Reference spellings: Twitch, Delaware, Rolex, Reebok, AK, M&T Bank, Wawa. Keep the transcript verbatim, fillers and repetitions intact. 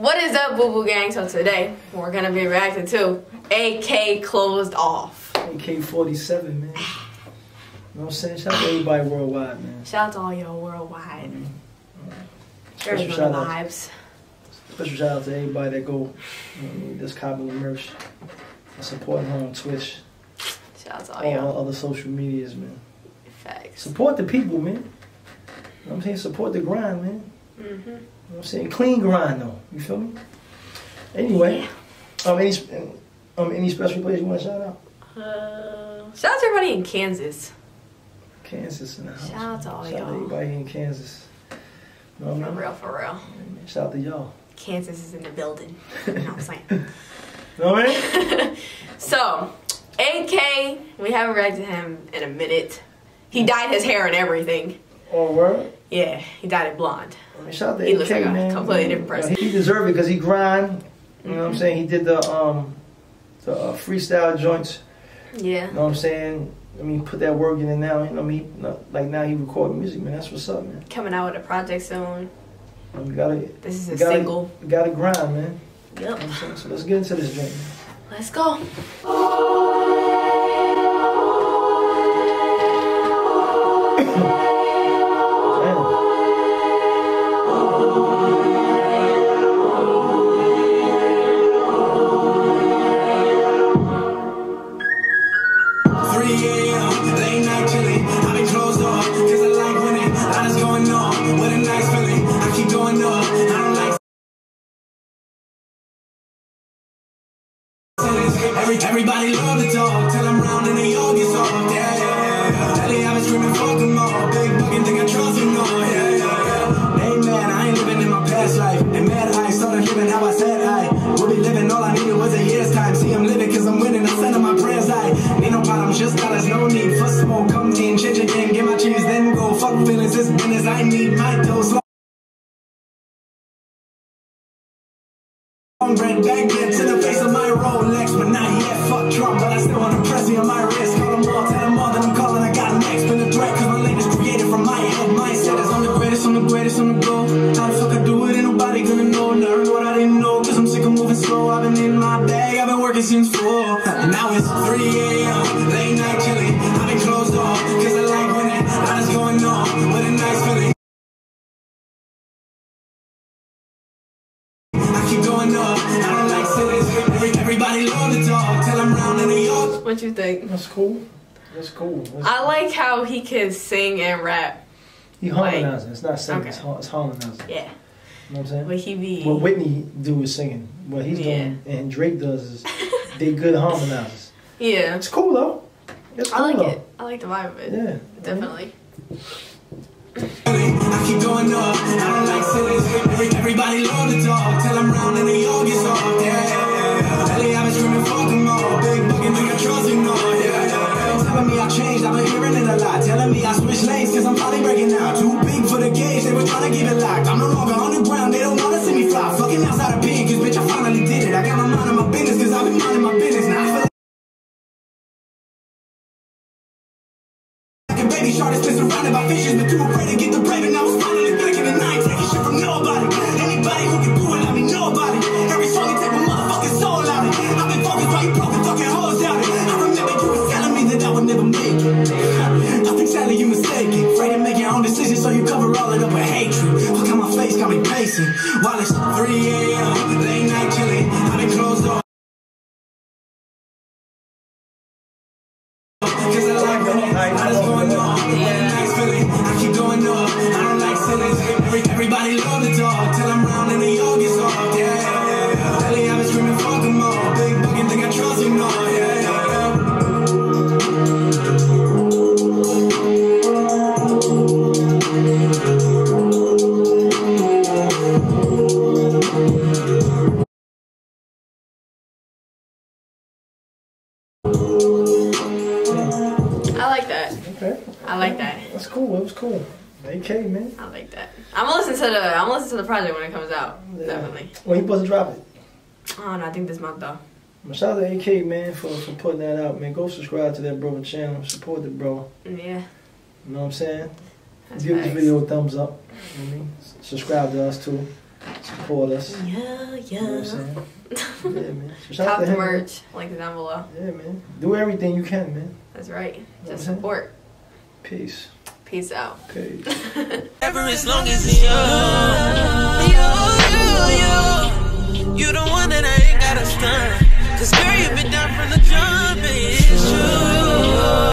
What is up, Boo Boo Gang? So today we're gonna be reacting to A K Closed Off. A K forty-seven, man. You know what I'm saying? Shout out to everybody worldwide, man. Shout out to all y'all worldwide. There's mm-hmm. Special vibes. Out, special shout out to everybody that go, you know, that's copying the merch and supporting her on Twitch. Shout out to all y'all. All other social medias, man. Facts. Support the people, man. You know what I'm saying? Support the grind, man. Mm-hmm. You know what I'm saying? Clean grind though. You feel me? Anyway, yeah. um, any um, any special place you want to shout out? Uh, shout out to everybody in Kansas. Kansas in the house. Shout out to all y'all. Shout out to everybody in Kansas. You know what I mean? For real, for real. Shout out to y'all. Kansas is in the building. You know what I'm saying? You know what I mean? So, A K, we haven't reacted to him in a minute. He dyed his hair and everything. Oh, word? Yeah, he dyed it blonde. I mean, shout out to he A K, looks like a man. Completely different person. He deserved it because he grind. You know what I'm saying? He did the um, the uh, freestyle joints. Yeah. You know what I'm saying? I mean, put that work in, and now you know I mean. Like now, he recording music, man. That's what's up, man. Coming out with a project soon. You gotta. This is a gotta, single. You gotta grind, man. Yep. You know what I'm saying? So let's get into this joint. Let's go. Everybody love the dog till I'm round and they all get soft. Yeah, yeah, yeah. Daddy, I've been screaming, fuck them all. Big fucking thing I trust them all. Yeah, yeah, yeah. They mad, I ain't living in my past life. They mad, I ain't started living how I said I will be living. All I needed was a year's time. See, I'm living cause I'm winning. I'm sending my prayers. I need no problems, just dollars, no need for smoke. Come team, change your game, get my cheese, then go. Fuck feelings, this business, I need my dose. Long bread back then to the face of my Rolex, but not yet. Fuck Trump, but I still want to press me on my wrist. Call them all, tell them all that I'm calling. I got an next been a threat, cause my latest created from my head. Mindset is on the greatest, on the greatest, on the go. How the fuck I do it, ain't nobody gonna know. Never know what I didn't know, cause I'm sick of moving slow. I've been in my bag, I've been working since four. Now it's three A M, late night chilling. I've been closed off, cause I like when it, I just going on. What a nice feeling. What you think? That's cool. That's cool. That's I cool. Like how he can sing and rap. He harmonizes. Like, it's not singing. Okay. It's, it's harmonizing. Yeah. You know what I'm saying? What he be? What Whitney do is singing. What he's yeah. doing and Drake does is they good harmonizers. Yeah. It's cool though. It's cool, I like though. it. I like the vibe of it. Yeah. Definitely. I keep going up. I don't like silly. Everybody love the dog till I'm round and they all get soft. Yeah, yeah, yeah. Lately I've been screaming fuck them all. Big bucket nigga trusting all. Yeah, yeah, yeah. Telling me I changed. I've been hearing it a lot. Telling me I switched lanes cause I'm probably breaking out. Too big for the gauge. They were trying to keep it locked. I'm no longer on the ground. They don't wanna see me fly. Fucking outside of being cause bitch I finally did it. I got my mind on my business cause I've been minding my business. Now I feel like baby shark has been surrounded by fishes, but too afraid to get the bread. And I was finally thinking, and I ain't taking shit from nobody. Anybody who can do it, I mean nobody. Every song you take my motherfucking soul out of it. I've been focused while you broke and fucking hoes out of it. I remember you was telling me that I would never make it. I think sadly you mistaken. Afraid to make your own decisions, so you cover all it up with hatred. Look how my face got me pacing. While it's three A M, late night chilling, I've been closed off. Everybody love the dog till I'm round and they all get soft. Yeah, yeah, yeah. Lately I've been screaming fuck them all. Big fucking thing I trust them all. Yeah, yeah, yeah. I like that. Okay. I like that. That's cool. It was cool. A K, man. I like that. I'm gonna listen to the I'm gonna listen to the project when it comes out. Yeah. Definitely. When he supposed to drop it? Oh no, I think this month though. Shout out to A K, man, for, for putting that out, man. Go subscribe to that brother channel. Support the bro. Yeah. You know what I'm saying? That's Give nice. this video a thumbs up. You know what I mean? Subscribe to us too. support us. Yeah, yeah. You know what I'm saying? Yeah, man. So Top the merch, link down below. Yeah, man. Do everything you can, man. That's right. Just support. Peace. Peace out. Peace. Ever as long as you, you, you, you, you the one that I ain't got a stunt. Cause girl, you been down from the jump, and it's true.